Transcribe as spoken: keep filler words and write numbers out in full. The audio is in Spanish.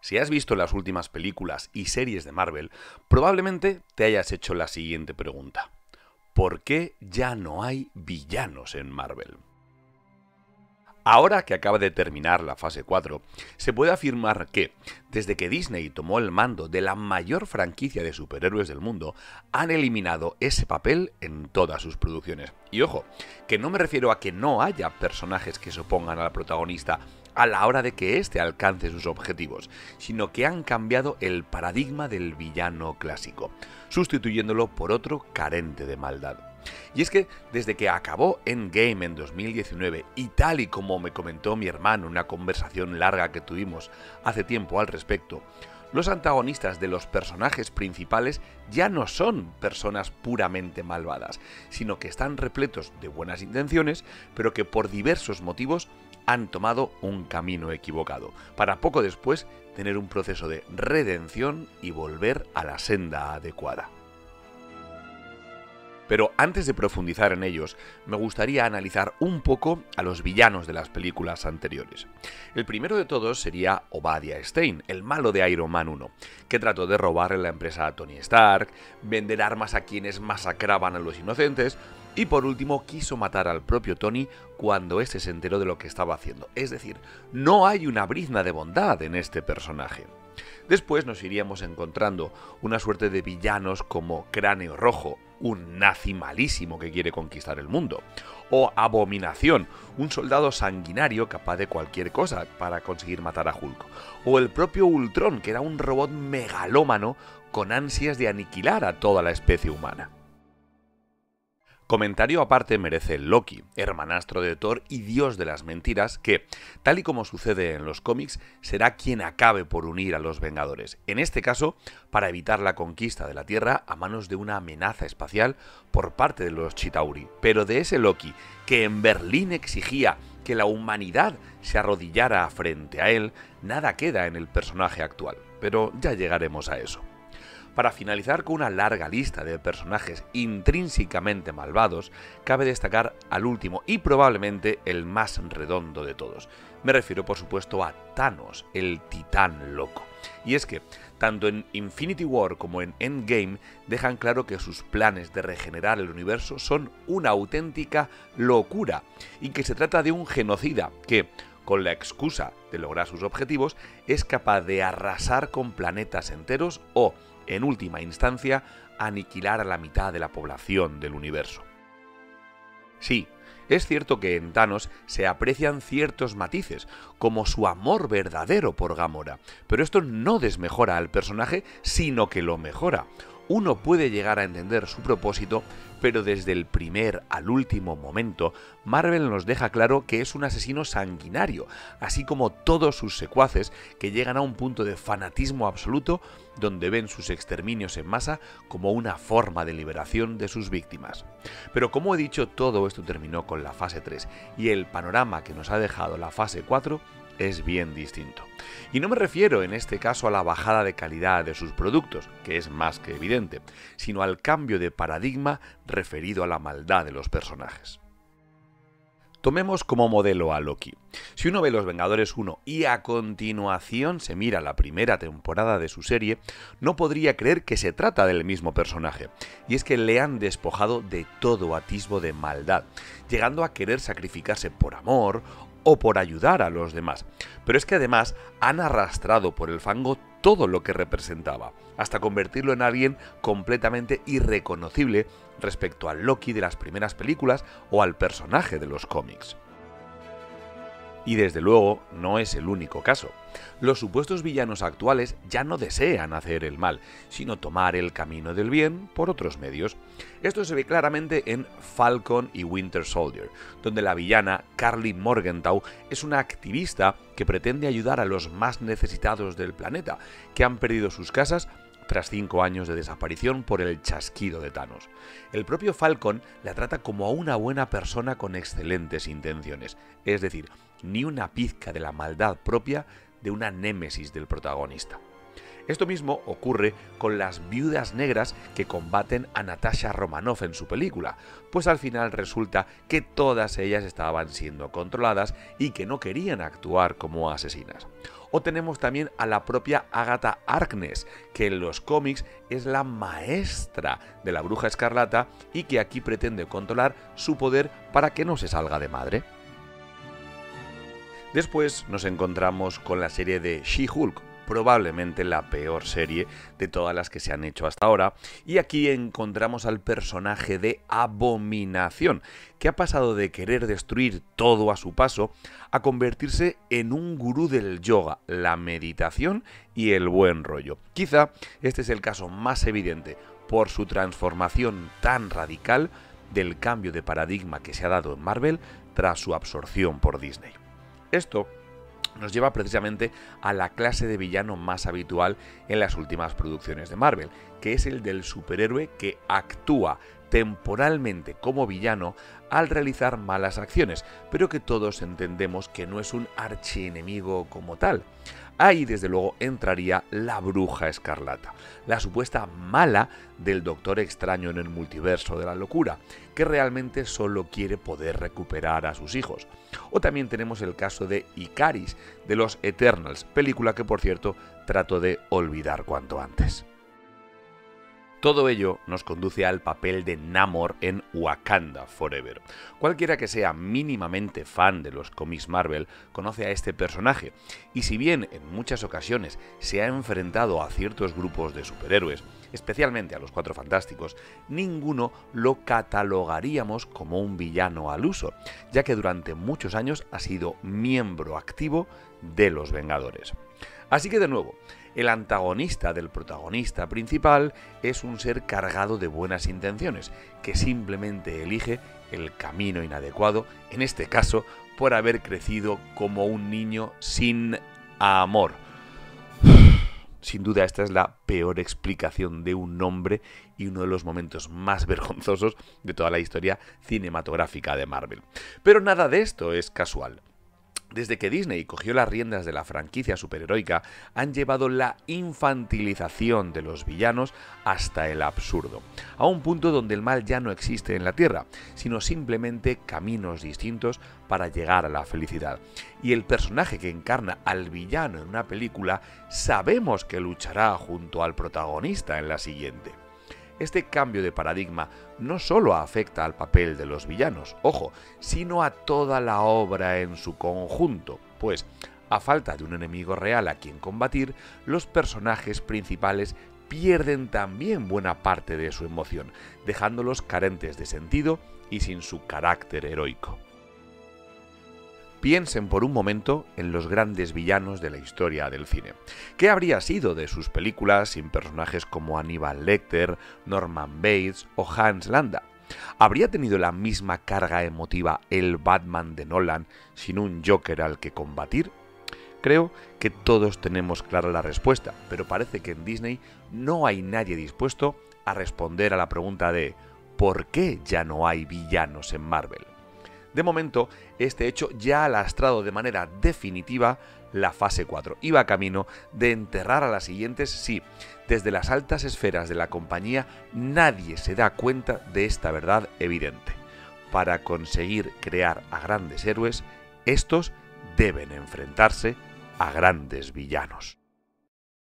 Si has visto las últimas películas y series de Marvel, probablemente te hayas hecho la siguiente pregunta. ¿Por qué ya no hay villanos en Marvel? Ahora que acaba de terminar la fase cuatro, se puede afirmar que, desde que Disney tomó el mando de la mayor franquicia de superhéroes del mundo, han eliminado ese papel en todas sus producciones. Y ojo, que no me refiero a que no haya personajes que se opongan al protagonista a la hora de que éste alcance sus objetivos, sino que han cambiado el paradigma del villano clásico, sustituyéndolo por otro carente de maldad. Y es que desde que acabó Endgame en dos mil diecinueve, y tal y como me comentó mi hermano en una conversación larga que tuvimos hace tiempo al respecto, los antagonistas de los personajes principales ya no son personas puramente malvadas, sino que están repletos de buenas intenciones, pero que por diversos motivos han tomado un camino equivocado, para poco después tener un proceso de redención y volver a la senda adecuada. Pero antes de profundizar en ellos, me gustaría analizar un poco a los villanos de las películas anteriores. El primero de todos sería Obadiah Stane, el malo de Iron Man uno, que trató de robarle la empresa a Tony Stark, vender armas a quienes masacraban a los inocentes y por último quiso matar al propio Tony cuando éste se enteró de lo que estaba haciendo. Es decir, no hay una brizna de bondad en este personaje. Después nos iríamos encontrando una suerte de villanos como Cráneo Rojo, un nazi malísimo que quiere conquistar el mundo, o Abominación, un soldado sanguinario capaz de cualquier cosa para conseguir matar a Hulk, o el propio Ultron, que era un robot megalómano con ansias de aniquilar a toda la especie humana. Comentario aparte merece Loki, hermanastro de Thor y dios de las mentiras, que, tal y como sucede en los cómics, será quien acabe por unir a los Vengadores, en este caso para evitar la conquista de la Tierra a manos de una amenaza espacial por parte de los Chitauri. Pero de ese Loki, que en Berlín exigía que la humanidad se arrodillara frente a él, nada queda en el personaje actual, pero ya llegaremos a eso. Para finalizar con una larga lista de personajes intrínsecamente malvados, cabe destacar al último y probablemente el más redondo de todos. Me refiero, por supuesto, a Thanos, el titán loco. Y es que, tanto en Infinity War como en Endgame, dejan claro que sus planes de regenerar el universo son una auténtica locura y que se trata de un genocida que, con la excusa de lograr sus objetivos, es capaz de arrasar con planetas enteros o, en última instancia, aniquilar a la mitad de la población del universo. Sí, es cierto que en Thanos se aprecian ciertos matices, como su amor verdadero por Gamora, pero esto no desmejora al personaje, sino que lo mejora. Uno puede llegar a entender su propósito, pero desde el primer al último momento, Marvel nos deja claro que es un asesino sanguinario, así como todos sus secuaces que llegan a un punto de fanatismo absoluto donde ven sus exterminios en masa como una forma de liberación de sus víctimas. Pero como he dicho, todo esto terminó con la fase tres y el panorama que nos ha dejado la fase cuatro es bien distinto. Y no me refiero en este caso a la bajada de calidad de sus productos, que es más que evidente, sino al cambio de paradigma referido a la maldad de los personajes. Tomemos como modelo a Loki. Si uno ve Los Vengadores uno y a continuación se mira la primera temporada de su serie, no podría creer que se trata del mismo personaje. Y es que le han despojado de todo atisbo de maldad, llegando a querer sacrificarse por amor o por ayudar a los demás. Pero es que además han arrastrado por el fango todo lo que representaba, hasta convertirlo en alguien completamente irreconocible respecto al Loki de las primeras películas o al personaje de los cómics. Y desde luego no es el único caso. Los supuestos villanos actuales ya no desean hacer el mal, sino tomar el camino del bien por otros medios. Esto se ve claramente en Falcon y Winter Soldier, donde la villana Carly Morgenthau es una activista que pretende ayudar a los más necesitados del planeta, que han perdido sus casas tras cinco años de desaparición por el chasquido de Thanos. El propio Falcon la trata como a una buena persona con excelentes intenciones, es decir, ni una pizca de la maldad propia de una némesis del protagonista. Esto mismo ocurre con las viudas negras que combaten a Natasha Romanoff en su película, pues al final resulta que todas ellas estaban siendo controladas y que no querían actuar como asesinas. O tenemos también a la propia Agatha Harkness, que en los cómics es la maestra de la Bruja Escarlata y que aquí pretende controlar su poder para que no se salga de madre. Después nos encontramos con la serie de She-Hulk, probablemente la peor serie de todas las que se han hecho hasta ahora, y aquí encontramos al personaje de Abominación, que ha pasado de querer destruir todo a su paso a convertirse en un gurú del yoga, la meditación y el buen rollo. Quizá este es el caso más evidente por su transformación tan radical del cambio de paradigma que se ha dado en Marvel tras su absorción por Disney. Esto nos lleva precisamente a la clase de villano más habitual en las últimas producciones de Marvel, que es el del superhéroe que actúa temporalmente como villano al realizar malas acciones, pero que todos entendemos que no es un archienemigo como tal. Ahí desde luego entraría la Bruja Escarlata, la supuesta mala del Doctor Extraño en el multiverso de la locura, que realmente solo quiere poder recuperar a sus hijos. O también tenemos el caso de Icaris, de los Eternals, película que por cierto trato de olvidar cuanto antes. Todo ello nos conduce al papel de Namor en Wakanda Forever. Cualquiera que sea mínimamente fan de los cómics Marvel conoce a este personaje, y si bien en muchas ocasiones se ha enfrentado a ciertos grupos de superhéroes, especialmente a los Cuatro Fantásticos, ninguno lo catalogaríamos como un villano al uso, ya que durante muchos años ha sido miembro activo de Los Vengadores. Así que de nuevo, el antagonista del protagonista principal es un ser cargado de buenas intenciones, que simplemente elige el camino inadecuado, en este caso por haber crecido como un niño sin amor. Sin duda esta es la peor explicación de un nombre y uno de los momentos más vergonzosos de toda la historia cinematográfica de Marvel. Pero nada de esto es casual. Desde que Disney cogió las riendas de la franquicia superheroica, han llevado la infantilización de los villanos hasta el absurdo, a un punto donde el mal ya no existe en la Tierra, sino simplemente caminos distintos para llegar a la felicidad. Y el personaje que encarna al villano en una película sabemos que luchará junto al protagonista en la siguiente. Este cambio de paradigma no solo afecta al papel de los villanos, ojo, sino a toda la obra en su conjunto, pues a falta de un enemigo real a quien combatir, los personajes principales pierden también buena parte de su emoción, dejándolos carentes de sentido y sin su carácter heroico. Piensen por un momento en los grandes villanos de la historia del cine. ¿Qué habría sido de sus películas sin personajes como Aníbal Lecter, Norman Bates o Hans Landa? ¿Habría tenido la misma carga emotiva el Batman de Nolan sin un Joker al que combatir? Creo que todos tenemos clara la respuesta, pero parece que en Disney no hay nadie dispuesto a responder a la pregunta de ¿por qué ya no hay villanos en Marvel? De momento, este hecho ya ha lastrado de manera definitiva la fase cuatro. Iba camino de enterrar a las siguientes si, desde las altas esferas de la compañía, nadie se da cuenta de esta verdad evidente. Para conseguir crear a grandes héroes, estos deben enfrentarse a grandes villanos.